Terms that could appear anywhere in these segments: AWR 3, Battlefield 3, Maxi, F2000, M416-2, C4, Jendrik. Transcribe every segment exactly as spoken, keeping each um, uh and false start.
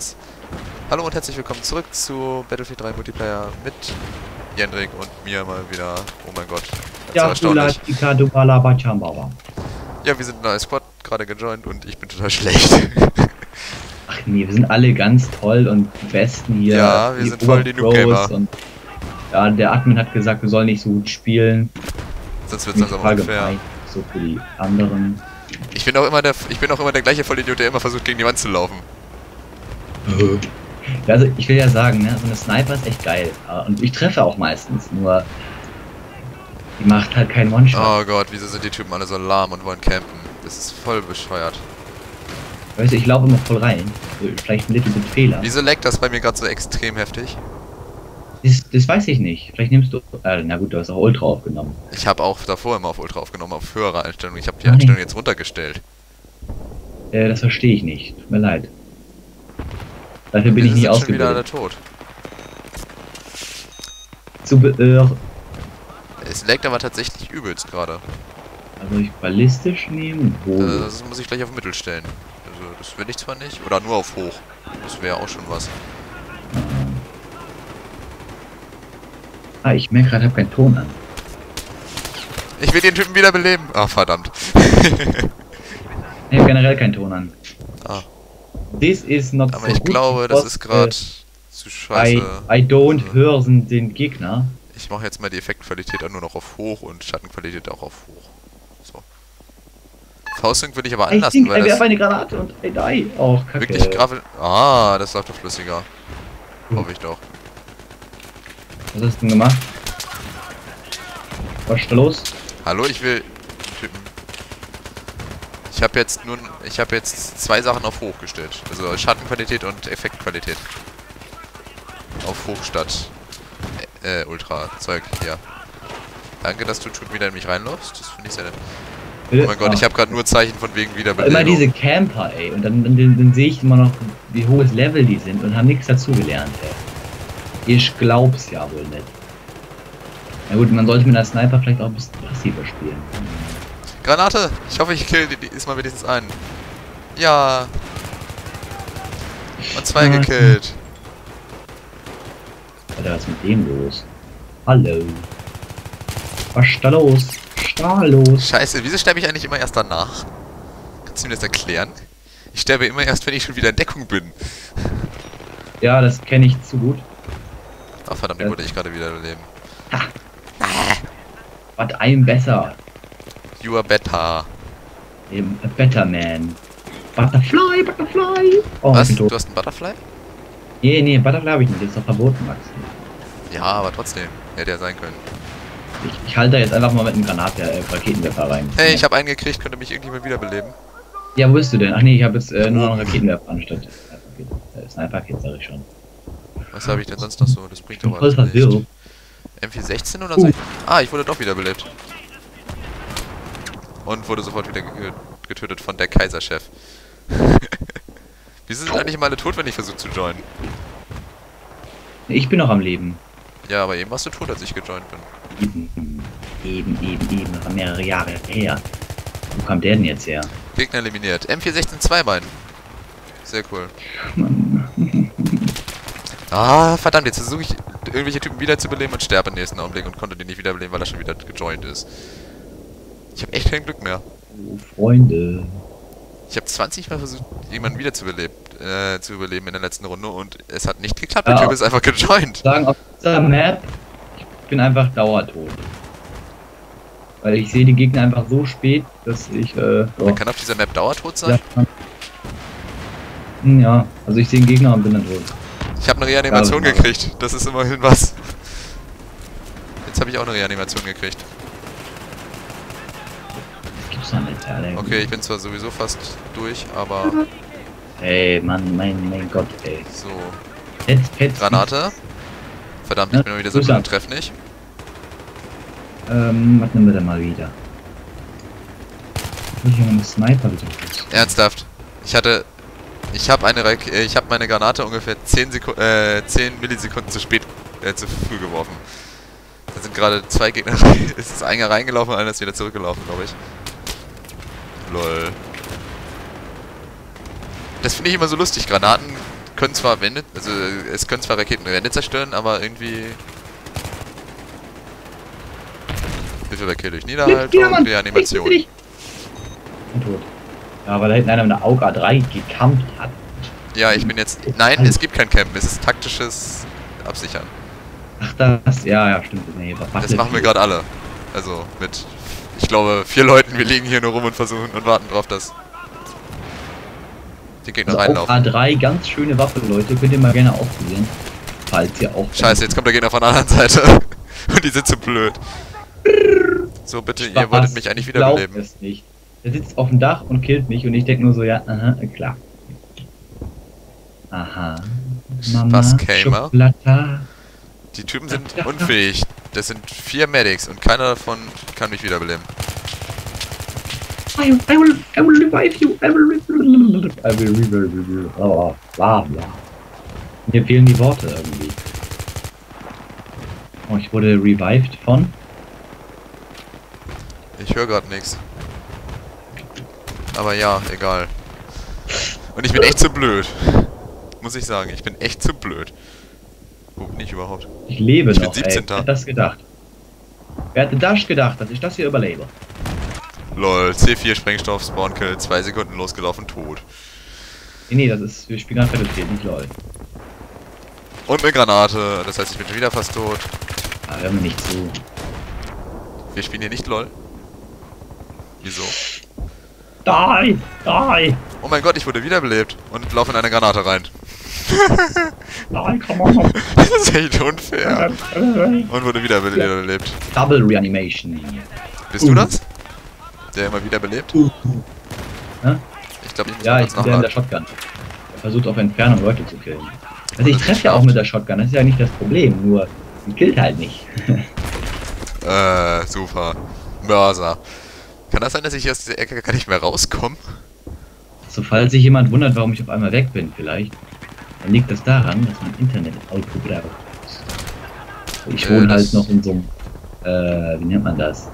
eins. Hallo und herzlich willkommen zurück zu Battlefield drei Multiplayer mit Jendrik und mir mal wieder. Oh mein Gott. Ja, ja, wir sind in einer Squad gerade gejoint und ich bin total schlecht. Ach nee, wir sind alle ganz toll und die Besten hier. Ja, wir sind voll die Noob-Gamer. Und ja, der Admin hat gesagt, wir sollen nicht so gut spielen. Sonst wird es aber unfair. So für die anderen. Ich bin auch immer der, ich bin auch immer der gleiche Vollidiot, der immer versucht, gegen die Wand zu laufen. Also ich will ja sagen, ne, so eine Sniper ist echt geil. Und ich treffe auch meistens, nur die macht halt keinen One-Shot. Oh Gott, wieso sind die Typen alle so lahm und wollen campen? Das ist voll bescheuert. Weißt du, ich laufe immer voll rein. Vielleicht ein bisschen mit Fehler. Wieso leckt das bei mir gerade so extrem heftig? Das, das weiß ich nicht. Vielleicht nimmst du... Äh, na gut, du hast auch Ultra aufgenommen. Ich habe auch davor immer auf Ultra aufgenommen, auf höhere Einstellung. Ich habe die Einstellung jetzt runtergestellt. Äh, das verstehe ich nicht. Tut mir leid. Dafür bin ich nicht ausgebildet. Schon wieder tot. Zu äh, es leckt aber tatsächlich übelst gerade. Also ich ballistisch nehmen? Hoch. Äh, das muss ich gleich auf Mittel stellen. Also das will ich zwar nicht. Oder nur auf Hoch. Das wäre auch schon was. Ah, ich merke gerade, ich habe keinen Ton an. Ich will den Typen wieder beleben. Ah, verdammt. Ich habe generell keinen Ton an. Ah. This is not Aber so ich glaube, das ist gerade zu scheiße. I, I don't also. Hören den Gegner. Ich mache jetzt mal die Effektqualität nur noch auf hoch und Schattenqualität auch auf hoch. So. Faustung würde ich aber anlassen, think, weil I das... eine Granate und I die. Oh, Kacke. Wirklich grafisch... Ah, das läuft doch flüssiger. Hm. Hoffe ich doch. Was hast du denn gemacht? Was ist da los? Hallo, ich will... Typen. Ich habe jetzt nun... Ich habe jetzt zwei Sachen auf hoch gestellt. Also Schattenqualität und Effektqualität. Auf hoch statt äh, äh Ultra. Zeug, ja. Danke, dass du tut wieder in mich reinläufst. Das finde ich sehr nett. Oh mein Gott, ich habe gerade nur Zeichen von wegen Wiederbelebung. Immer diese Camper, ey. Und dann, dann, dann sehe ich immer noch, wie hohes Level die sind und haben nichts dazugelernt, ey. Ich glaub's ja wohl nicht. Na gut, man sollte mit einer Sniper vielleicht auch ein bisschen passiver spielen. Granate! Ich hoffe, ich kill die diesmal wenigstens einen. Ja. Und zwei ja. gekillt. Alter, was ist mit dem los? Hallo. Was ist da los? Was ist da los? Scheiße, wieso sterbe ich eigentlich immer erst danach? Kannst du mir das erklären? Ich sterbe immer erst, wenn ich schon wieder in Deckung bin. Ja, das kenne ich zu gut. Ach verdammt, den wollte ich gerade wieder leben. Ha! Was einem besser. You are better. Eben, a better man. Butterfly, Butterfly! Oh, was? Du hast ein Butterfly? Nee, nee, Butterfly habe ich nicht. Das ist doch verboten, Max. Ja, aber trotzdem. Hätte ja sein können. Ich, ich halte da jetzt einfach mal mit einem Granaten-Raketenwerfer rein. Hey, ich habe einen gekriegt. Könnte mich irgendjemand wiederbeleben? Ja, wo bist du denn? Ach nee, ich habe jetzt äh, nur noch einen Raketenwerfer anstatt. Sniper-Kit, sag ich schon. Was habe ich denn sonst noch so? Das bringt doch was. M vier sechzehn oder so? Uh. Ah, ich wurde doch wieder belebt. Und wurde sofort wieder getötet von der Kaiserchef. Wieso sind eigentlich mal alle tot, wenn ich versuche zu joinen? Ich bin noch am Leben. Ja, aber eben warst du tot, als ich gejoint bin. Eben, eben, eben, eben. Das war mehrere Jahre her. Wo kam der denn jetzt her? Gegner eliminiert. M vier sechzehn zwei Bein. Sehr cool. Ah, verdammt, jetzt versuche ich irgendwelche Typen wiederzubeleben und sterbe im nächsten Augenblick und konnte die nicht wiederbeleben, weil er schon wieder gejoint ist. Ich habe echt kein Glück mehr. Oh, Freunde. Ich habe zwanzig Mal versucht, jemanden wiederzubeleben äh, zu überleben in der letzten Runde und es hat nicht geklappt. Ja, der Typ ist einfach gejoint. Sagen, auf dieser Map, ich bin einfach dauertot. Weil ich sehe die Gegner einfach so spät, dass ich... Äh, so. Man kann auf dieser Map dauertot sein? Ja, ja, also ich sehe den Gegner und bin dann tot. Ich habe eine Reanimation ja, gekriegt, das ist immerhin was. Jetzt habe ich auch eine Reanimation gekriegt. Gibt's noch nicht, Alter. Okay, ich bin zwar sowieso fast durch, aber... Ey, Mann, mein, mein Gott, ey. So. Jetzt, jetzt, Granate. Verdammt, ich bin wieder so blöd, treff nicht. Ähm, was nehmen wir denn mal wieder? Ich hab einen Sniper wieder. Ernsthaft? Ich hatte... Ich habe eine, ich habe meine Granate ungefähr zehn, Seku äh, zehn Millisekunden zu spät, äh, zu früh geworfen. Da sind gerade zwei Gegner, es ist einer reingelaufen und einer ist wieder zurückgelaufen, glaube ich. Lol. Das finde ich immer so lustig, Granaten können zwar Wände, also es können zwar Raketen Wände zerstören, aber irgendwie... Hilfe bei Kill durch Niederhaltung und Reanimation. Ich, ich, ich. Tot. Ja, weil da hinten einer mit einer A W R drei gecampt hat. Ja, ich bin jetzt... Nein, es gibt kein Campen, es ist taktisches Absichern. Ach das, ja, ja, stimmt. Nee, das machen wir gerade alle. Also mit, ich glaube, vier Leuten, wir liegen hier nur rum und versuchen und warten drauf, dass die Gegner also reinlaufen. A W R drei, ganz schöne Waffe, Leute, könnt ihr mal gerne ausprobieren. Falls ihr auch... Scheiße, jetzt kommt der Gegner von der anderen Seite. Und die sind so blöd. So, bitte, Spaß, ihr wolltet mich eigentlich wiederbeleben. Ich glaub es nicht. Der sitzt auf dem Dach und killt mich und ich denke nur so, ja, aha, klar. Aha. Mama, Schublata. Die Typen sind unfähig. Das sind vier Medics und keiner davon kann mich wiederbeleben. I will, I will revive you. I will revive you. I will revive you. Oh, bla bla. Mir fehlen die Worte irgendwie. Oh, ich wurde revived von? Ich höre gerade nichts. Aber ja, egal. Und ich bin echt zu blöd. Muss ich sagen, ich bin echt zu blöd. Wo bin ich überhaupt? Ich lebe noch, ey. Wer hätte das gedacht? Wer hätte das gedacht, dass ich das hier überlebe? Lol, C vier Sprengstoff, Spawnkill, zwei Sekunden losgelaufen, tot. Nee, nee, das ist, wir spielen gerade Battlefield, nicht lol. Und eine Granate, das heißt, ich bin schon wieder fast tot. Ah, hör mir nicht zu. Wir spielen hier nicht lol. Wieso? Die! Die! Oh mein Gott, ich wurde wiederbelebt und laufe in eine Granate rein. Nein, komm on. Das ist echt unfair. Und wurde wiederbelebt. Double Reanimation. Bist uh. du das? Der immer wiederbelebt? Uh. Ich glaube, ich muss ja, ich bin der in der Shotgun. Er versucht auf Entfernung Leute zu killen. Also ich treffe ja auch mit der Shotgun, das ist ja nicht das Problem, nur die killt halt nicht. äh, super. Mörser. Kann das sein, dass ich aus dieser Ecke gar nicht mehr rauskomme? So, falls sich jemand wundert, warum ich auf einmal weg bin, vielleicht, dann liegt das daran, dass mein Internet ausgegraben ist. Ich äh, wohne halt noch in so einem, äh, wie nennt man das?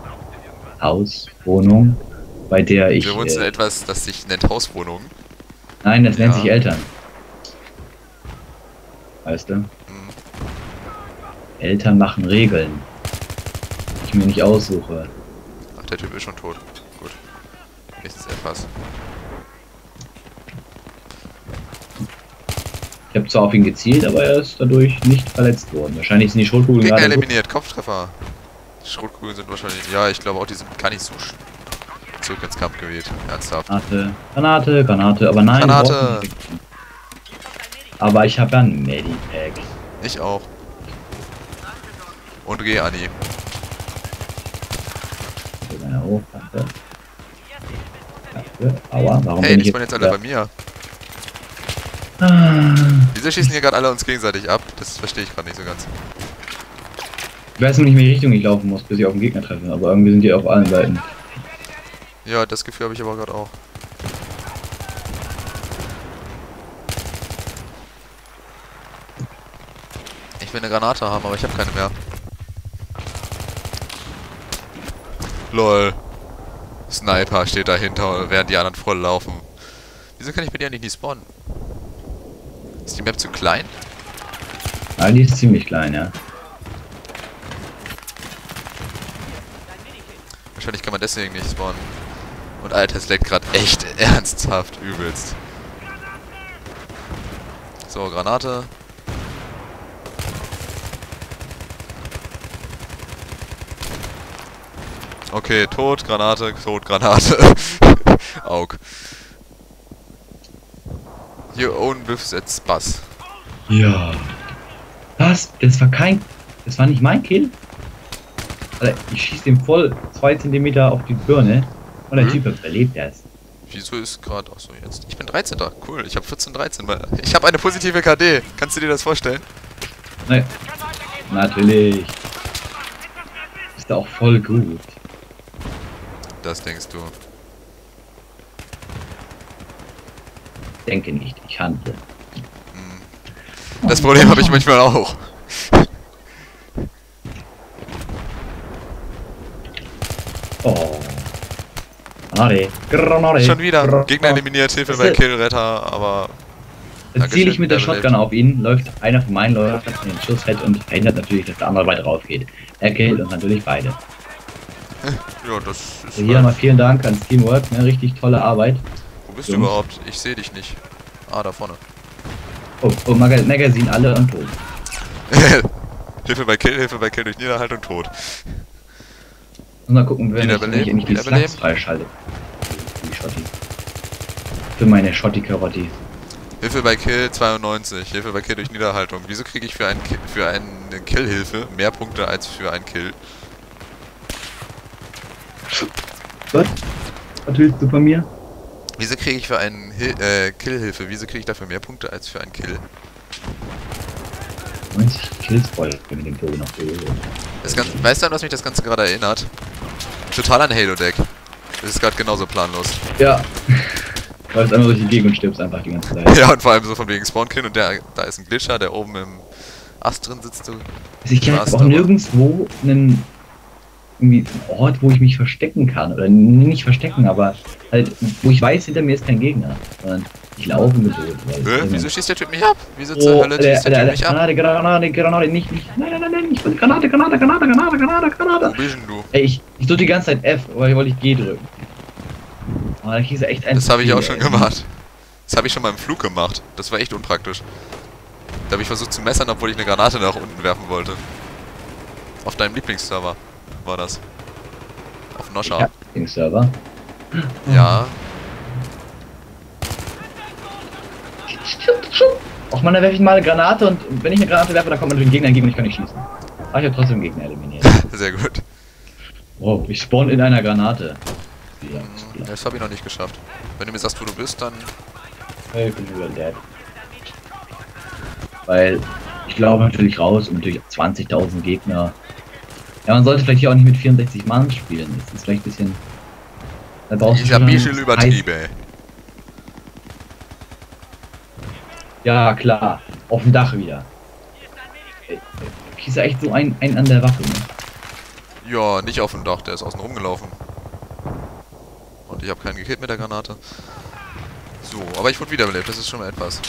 Haus, Wohnung, bei der ich. Du wohnst in äh, etwas, das sich nennt Hauswohnung? Nein, das ja. nennt sich Eltern. Weißt du? Hm. Eltern machen Regeln, die ich mir nicht aussuche. Ach, der Typ ist schon tot. Gut. Nächstes etwas. Ich habe zwar auf ihn gezielt, aber er ist dadurch nicht verletzt worden. Wahrscheinlich sind die Schrotkugeln Gegner gerade eliminiert, Kopftreffer. Die Schrotkugeln sind wahrscheinlich... Ja, ich glaube auch, die sind gar nicht so zurück ins Kampf gewählt. Ernsthaft. Granate, Granate, Granate, aber nein. Granate. Aber ich habe ja ein Medipack. Ich auch. Und geh, Anni. Aua, warum hey, die waren jetzt alle bei mir. Ah. Wieso schießen hier gerade alle uns gegenseitig ab? Das verstehe ich gerade nicht so ganz. Ich weiß nur nicht, in welche Richtung ich laufen muss, bis ich auf den Gegner treffe, aber irgendwie sind die auf allen Seiten. Ja, das Gefühl habe ich aber gerade auch. Ich will eine Granate haben, aber ich habe keine mehr. Lol. Sniper steht dahinter, während die anderen voll laufen. Wieso kann ich bei dir nicht spawnen? Ist die Map zu klein? Ah, die ist ziemlich klein, ja. Wahrscheinlich kann man deswegen nicht spawnen. Und Alter, es leckt gerade echt ernsthaft übelst. So, Granate. Okay, tot, Granate, tot, Granate. Aug. Your own whiffs at Spaß. Ja. Was? Das war kein... Das war nicht mein Kill? Alter, ich schieß dem voll zwei Zentimeter auf die Birne und der hm. Typ überlebt erst. Wieso ist gerade auch so jetzt? Ich bin dreizehnter. Cool, ich habe vierzehn, dreizehn. Ich habe eine positive K D. Kannst du dir das vorstellen? Nein. Natürlich. Ist auch voll gut. Das denkst du. Denke nicht, ich handle. Das Problem habe ich manchmal auch. Oh. Granate. Schon wieder. Gegner eliminiert, Hilfe bei Killretter, aber Jetzt ziehe ich mit der Shotgun auf ihn, läuft einer von meinen Leuten in den Schuss hält und verhindert natürlich, dass der andere weit rausgeht. Er killt uns natürlich beide. Ja, das ist hier mal vielen Dank ans Teamwork, ne? Richtig tolle Arbeit. Wo bist Jungs. Du überhaupt? Ich sehe dich nicht. Ah, da vorne. Oh, oh, Mag Magazin alle und tot. Hilfe bei Kill, Hilfe bei Kill durch Niederhaltung tot. Und mal gucken, wenn ich nicht die Slugs freischalte. Für die Schotti. Für meine Schotti-Karotti. Hilfe bei Kill zweiundneunzig, Hilfe bei Kill durch Niederhaltung. Wieso kriege ich für einen Kill, für eine Kill-Hilfe mehr Punkte als für einen Kill? Was? Was willst du von mir? Wieso kriege ich für einen Hil- äh, Kill-Hilfe? Wieso kriege ich dafür mehr Punkte als für einen Kill? neunzig Kills voll, wenn mit dem Kill noch Kill. Das Ganze, weißt du, an was mich das Ganze gerade erinnert? Total an Halo-Deck. Das ist gerade genauso planlos. Ja. Du läufst einmal durch die Gegend und stirbst einfach die ganze Zeit. Ja, und vor allem so von wegen Spawn-Kill und der, da ist ein Glitcher, der oben im Ast drin sitzt. Du ich kenne auch nirgendwo einen irgendwie einen Ort, wo ich mich verstecken kann. Oder nicht verstecken, aber halt, wo ich weiß, hinter mir ist kein Gegner. Sondern ich laufe mit so. Äh, wieso schießt der Typ mich ab? Wieso oh, zur Hölle schießt der Typ mich ab? Granate, Granate, Granate, nicht, nicht. Nein, nein, nein, nein, ich wollte Granate, Granate, Granate, Granate, Granate, Granate. Wo bist du? Ey, ich, ich drücke die ganze Zeit F, weil ich wollte ich G drücken. Oh, da hieß er echt ein. Das habe ich auch schon gemacht. Das habe ich schon mal im Flug gemacht. Das war echt unpraktisch. Da habe ich versucht zu messern, obwohl ich eine Granate nach unten werfen wollte. Auf deinem Lieblingsserver war das. Auf Noscha. Lieblingsserver? Ja. Auch man, da werfe ich mal eine Granate und wenn ich eine Granate werfe, dann kommt man durch den Gegner entgegen und ich kann nicht schießen. Aber ich habe trotzdem den Gegner eliminiert. Sehr gut. Wow, ich spawn in einer Granate. Ja, das habe ich noch nicht geschafft. Wenn du mir sagst, wo du bist, dann... Ich bin über dead. Weil ich glaube natürlich raus und natürlich zwanzigtausend Gegner. Ja, man sollte vielleicht hier auch nicht mit vierundsechzig Mann spielen. Das ist vielleicht ein bisschen... Da brauchst ich habe bisschen übertrieben. Ja, klar. Auf dem Dach wieder. Ich ist ja echt so ein, ein an der Waffe. Ne? Ja, nicht auf dem Dach. Der ist außen rumgelaufen. Und ich habe keinen gekillt mit der Granate. So, aber ich wurde wiederbelebt, das ist schon mal etwas.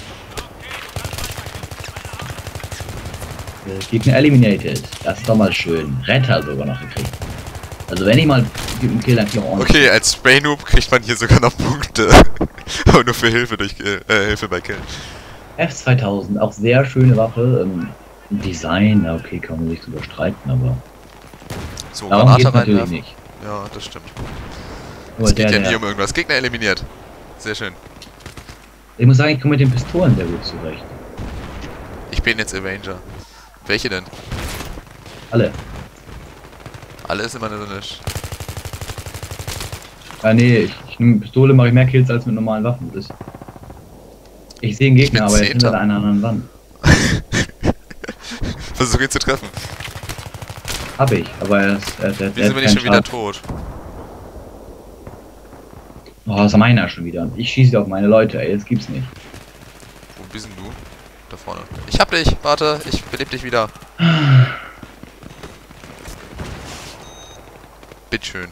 Gegner eliminated. Das ist doch mal schön. Retter sogar noch gekriegt. Also wenn ich mal einen Kill, dann krieg ich auch ordentlich. Okay, als Spray Noob kriegt man hier sogar noch Punkte. Aber nur für Hilfe durch äh, Hilfe bei Kill. F zweitausend, auch sehr schöne Waffe. Ähm, Design, okay, kann man sich drüber streiten, aber. So, darum geht's natürlich nicht. Ja, das stimmt. Es geht ja nie um irgendwas. Gegner eliminiert. Sehr schön. Ich muss sagen, ich komme mit den Pistolen sehr gut zurecht. Ich bin jetzt Avenger. Welche denn? Alle. Alle ist immer nur nicht. Ah nee, ich, ich nehme Pistole, mache ich mehr Kills als mit normalen Waffen. Das ich sehe einen Gegner, aber er ist hinter einer anderen Wand. Versuche ihn zu treffen. Hab ich, aber er ist... Er, er, wieso bin ich schon wieder tot? Oh, das ist meiner schon wieder. Ich schieße auf meine Leute, ey, das gibt's nicht. Wo bist denn du? Da vorne. Ich hab dich, warte, ich beleb dich wieder. Bitteschön.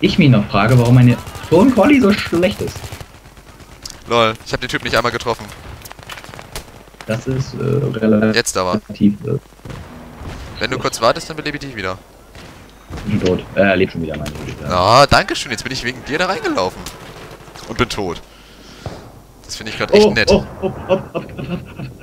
Ich mich noch frage, warum meine Ton-Collie so schlecht ist. Lol, ich hab den Typ nicht einmal getroffen. Das ist äh, relativ. Jetzt aber. Wenn du kurz wartest, dann belebe ich dich wieder. Ich bin tot. Äh, er lebt schon wieder, meine Güte. Ah, oh, danke schön, jetzt bin ich wegen dir da reingelaufen. Und bin tot. Das finde ich gerade echt oh, nett. Oh, oh, oh, oh, oh, oh, oh.